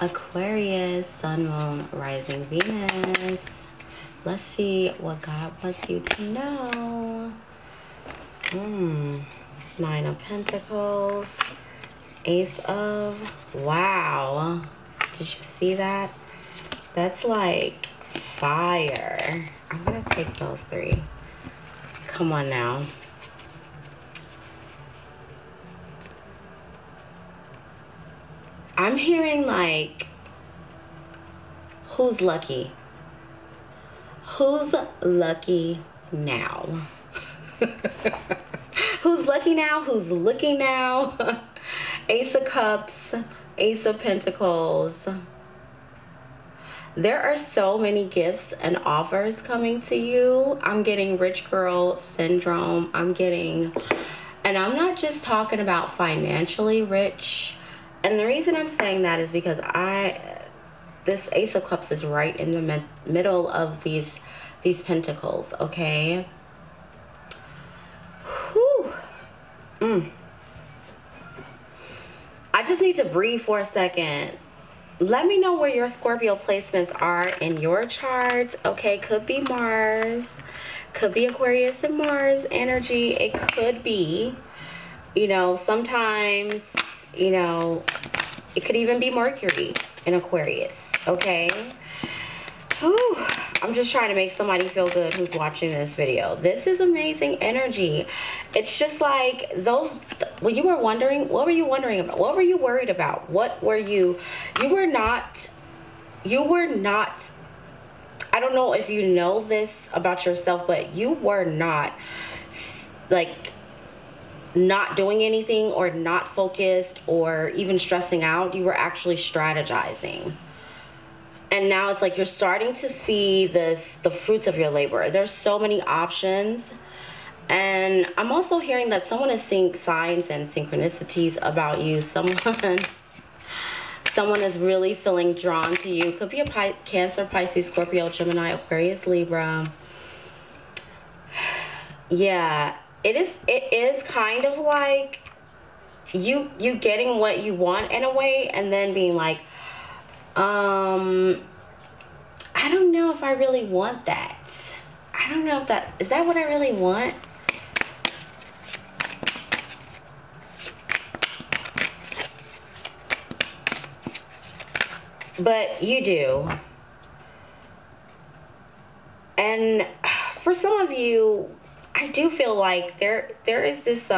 Aquarius, Sun, Moon, Rising, Venus. Let's see what God wants you to know. Nine of Pentacles, Ace of, wow. Did you see that? That's like fire. I'm gonna take those three. Come on now. I'm hearing like, who's lucky? Who's lucky now? Who's lucky now? Who's looking now? Ace of Cups, Ace of Pentacles. There are so many gifts and offers coming to you. I'm getting rich girl syndrome. I'm getting, and I'm not just talking about financially rich. And the reason I'm saying that is because this Ace of Cups is right in the middle of these pentacles, okay? Whew. I just need to breathe for a second. Let me know where your Scorpio placements are in your chart, okay? Could be Mars, could be Aquarius and Mars energy. It could be, you know, sometimes, you know, it could even be Mercury in Aquarius, okay? Whew. I'm just trying to make somebody feel good who's watching this video. This is amazing energy. It's just like those, when you were wondering, what were you wondering about? What were you worried about? What were you were not, I don't know if you know this about yourself, but you were not like not doing anything or not focused or even stressing out. You were actually strategizing. And now it's like you're starting to see the fruits of your labor. There's so many options. And I'm also hearing that someone is seeing signs and synchronicities about you. Someone is really feeling drawn to you. Could be a Cancer, Pisces, Scorpio, Gemini, Aquarius, Libra. Yeah, it is kind of like you getting what you want in a way and then being like, I don't know if I really want that. I don't know if that, is that what I really want? But you do. And for some of you, I do feel like there is this,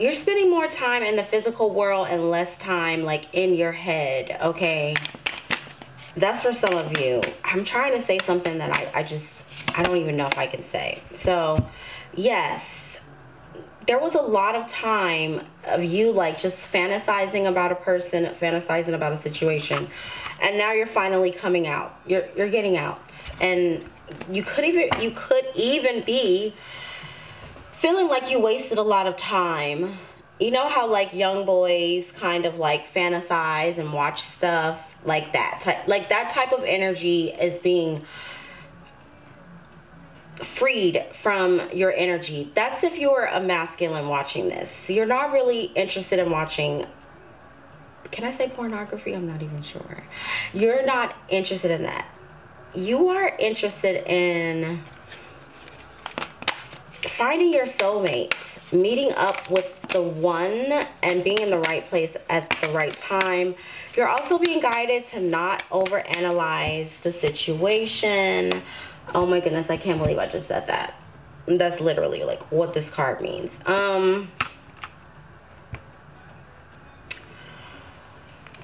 you're spending more time in the physical world and less time like in your head, okay? That's for some of you. I'm trying to say something that I don't even know if I can say. So, yes, there was a lot of time of you like just fantasizing about a person, fantasizing about a situation. And now you're finally coming out. You're getting out. And you could even be feeling like you wasted a lot of time. You know how like young boys kind of like fantasize and watch stuff like that. Like that type of energy is being freed from your energy. That's if you're a masculine watching this. You're not really interested in watching, can I say pornography? I'm not even sure. You're not interested in that. You are interested in finding your soulmates, meeting up with the one and being in the right place at the right time. You're also being guided to not overanalyze the situation. Oh my goodness, I can't believe I just said that. That's literally like what this card means.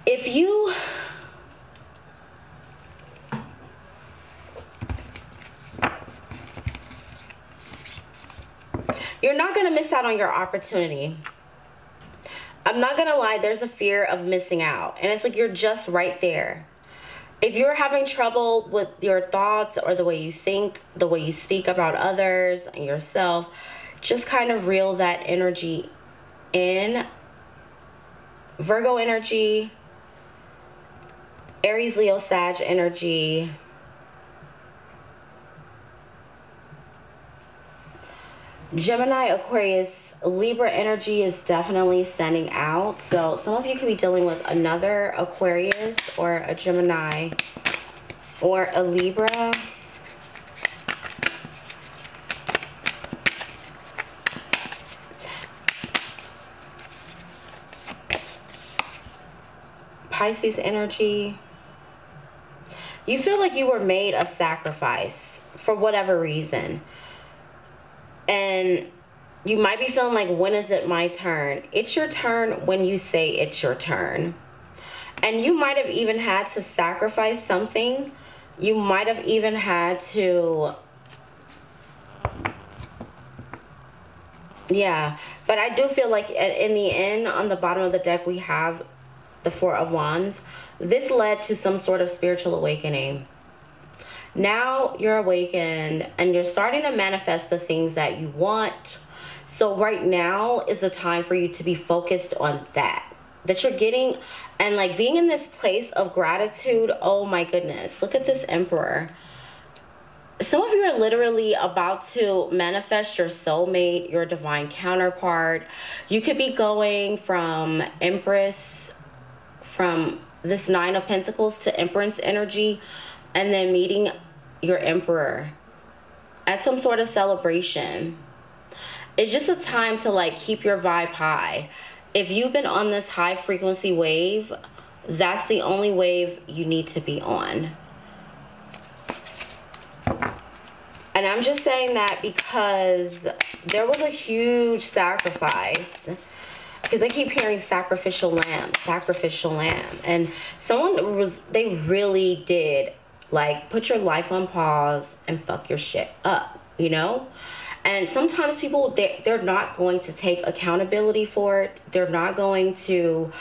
If you... You're not going to miss out on your opportunity. I'm not going to lie. There's a fear of missing out. And it's like you're just right there. If you're having trouble with your thoughts or the way you think, the way you speak about others and yourself, just kind of reel that energy in. Virgo energy, Aries, Leo, Sag energy. Gemini, Aquarius, Libra energy is definitely standing out. So some of you could be dealing with another Aquarius or a Gemini or a Libra. Pisces energy. You feel like you were made a sacrifice for whatever reason. And you might be feeling like, when is it my turn? It's your turn when you say it's your turn. And you might have even had to sacrifice something. You might have even had to... Yeah. But I do feel like in the end, on the bottom of the deck, we have... the Four of Wands. This led to some sort of spiritual awakening. Now you're awakened and you're starting to manifest the things that you want. So right now is the time for you to be focused on that you're getting, and like being in this place of gratitude. Oh my goodness, look at this Emperor. Some of you are literally about to manifest your soulmate, your divine counterpart. You could be going from Empress, from this Nine of Pentacles to Temperance energy, and then meeting your Emperor at some sort of celebration. It's just a time to like keep your vibe high. If you've been on this high frequency wave, that's the only wave you need to be on. And I'm just saying that because there was a huge sacrifice. Because I keep hearing sacrificial lamb, and someone was—they really did like put your life on pause and fuck your shit up, you know. And sometimes people they're not going to take accountability for it. They're not going to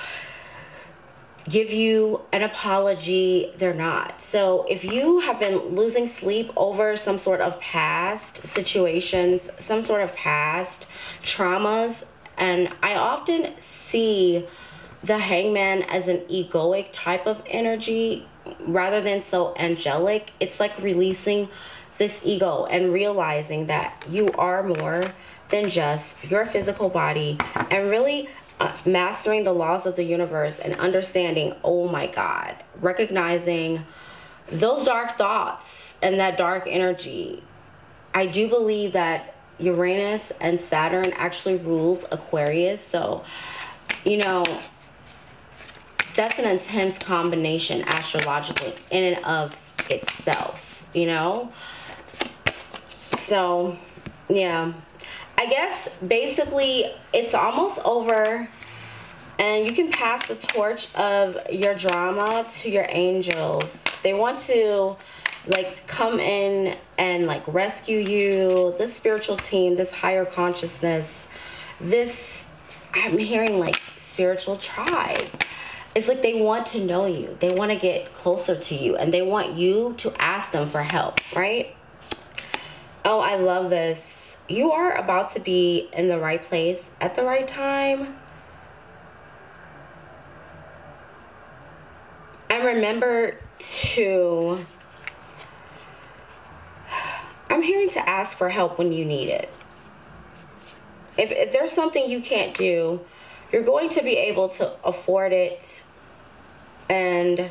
give you an apology. They're not. So if you have been losing sleep over some sort of past situations, some sort of past traumas. And I often see the Hangman as an egoic type of energy rather than so angelic. It's like releasing this ego and realizing that you are more than just your physical body, and really mastering the laws of the universe and understanding, oh my God, recognizing those dark thoughts and that dark energy. I do believe that Uranus and Saturn actually rules Aquarius. So, you know, that's an intense combination astrologically in and of itself, you know? So, yeah. I guess basically it's almost over, and you can pass the torch of your drama to your angels. They want to... like come in and like rescue you, this spiritual team, this higher consciousness, this, I'm hearing like spiritual tribe. It's like they want to know you. They want to get closer to you, and they want you to ask them for help, right? Oh, I love this. You are about to be in the right place at the right time. And remember to... I'm hearing to ask for help when you need it. If there's something you can't do, you're going to be able to afford it. And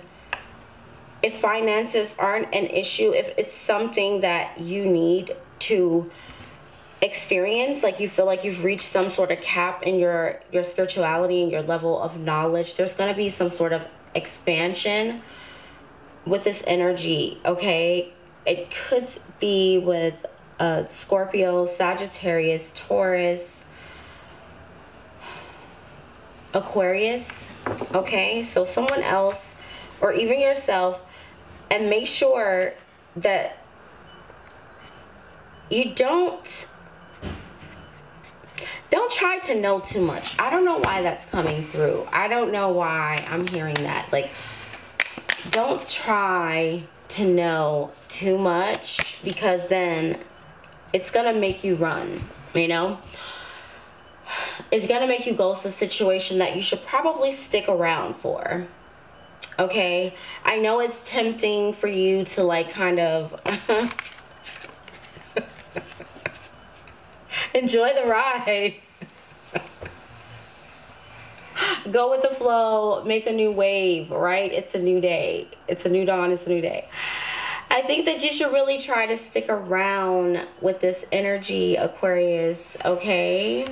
if finances aren't an issue, if it's something that you need to experience, like you feel like you've reached some sort of cap in your spirituality and your level of knowledge, there's going to be some sort of expansion with this energy, okay? It could be with Scorpio, Sagittarius, Taurus, Aquarius, okay? So someone else or even yourself, and make sure that you don't try to know too much. I don't know why that's coming through. I don't know why I'm hearing that. Like, don't try to know too much, because then it's gonna make you run, you know? It's gonna make you ghost a situation that you should probably stick around for, okay? I know it's tempting for you to like kind of enjoy the ride Go with the flow, make a new wave, right? It's a new day. It's a new dawn, it's a new day. I think that you should really try to stick around with this energy, Aquarius, okay?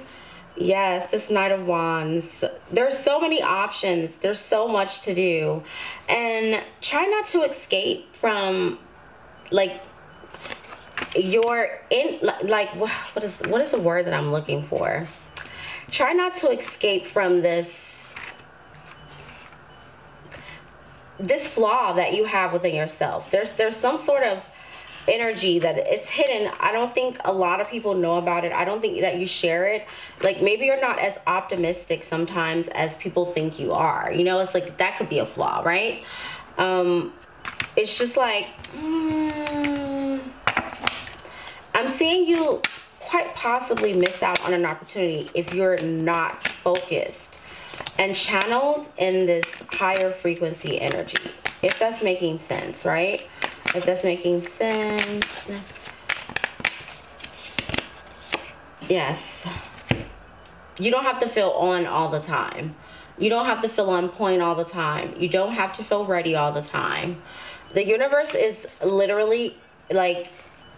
Yes, this Knight of Wands. There's so many options. There's so much to do. And try not to escape from, like, your, what is the word that I'm looking for? Try not to escape from this flaw that you have within yourself. There's some sort of energy that it's hidden. I don't think a lot of people know about it. I don't think that you share it. Like, maybe you're not as optimistic sometimes as people think you are. You know, it's like that could be a flaw, right? It's just like, I'm seeing you quite possibly miss out on an opportunity if you're not focused and channeled in this higher frequency energy, if that's making sense, right? If that's making sense. Yes. You don't have to feel on all the time. You don't have to feel on point all the time. You don't have to feel ready all the time. The universe is literally like,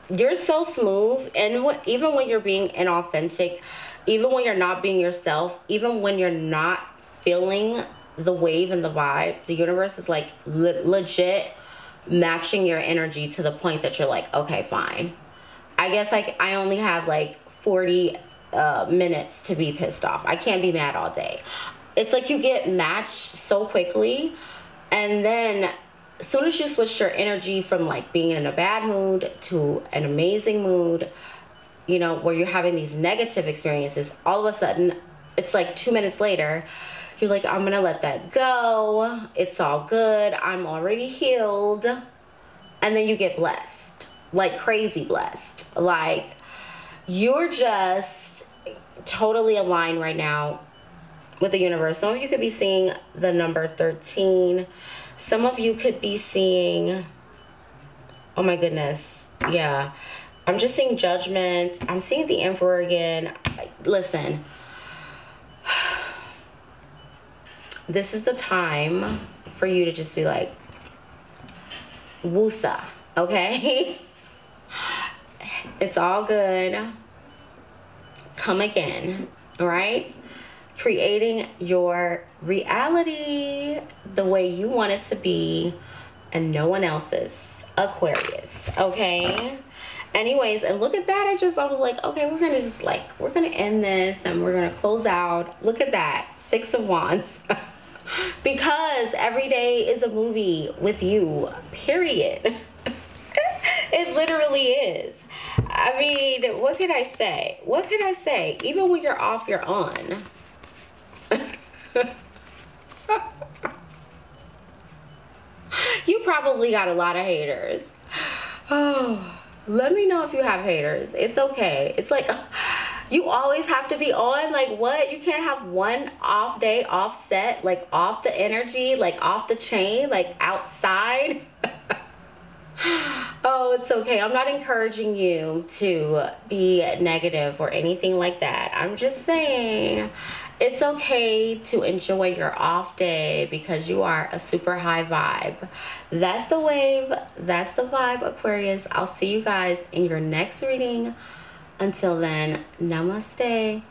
you're so smooth, and even when you're being inauthentic, even when you're not being yourself, even when you're not feeling the wave and the vibe, the universe is like legit matching your energy to the point that you're like, okay, fine. I guess like I only have like 40 minutes to be pissed off. I can't be mad all day. It's like you get matched so quickly, and then as soon as you switch your energy from like being in a bad mood to an amazing mood, you know, where you're having these negative experiences, all of a sudden, it's like 2 minutes later, you're like, I'm gonna let that go. It's all good. I'm already healed. And then you get blessed, like crazy blessed. Like, you're just totally aligned right now with the universe. Some of you could be seeing the number 13. Some of you could be seeing, oh my goodness, yeah. I'm just seeing Judgment. I'm seeing the Emperor again. Listen, this is the time for you to just be like, woosa, okay? It's all good. Come again, all right? Creating your reality the way you want it to be and no one else's, Aquarius, okay? Anyways, and look at that. I was like, okay, we're gonna just like, we're gonna end this and we're gonna close out. Look at that, Six of Wands. Because every day is a movie with you, period. It literally is. I mean, what could I say? What could I say? Even when you're off, you're on. You probably got a lot of haters. Oh, let me know if you have haters. It's okay. It's like, you always have to be on. Like, what? You can't have one off day, offset, like off the energy, like off the chain, like outside. Oh, it's okay. I'm not encouraging you to be negative or anything like that. I'm just saying it's okay to enjoy your off day because you are a super high vibe. That's the wave. That's the vibe, Aquarius. I'll see you guys in your next reading. Until then, namaste.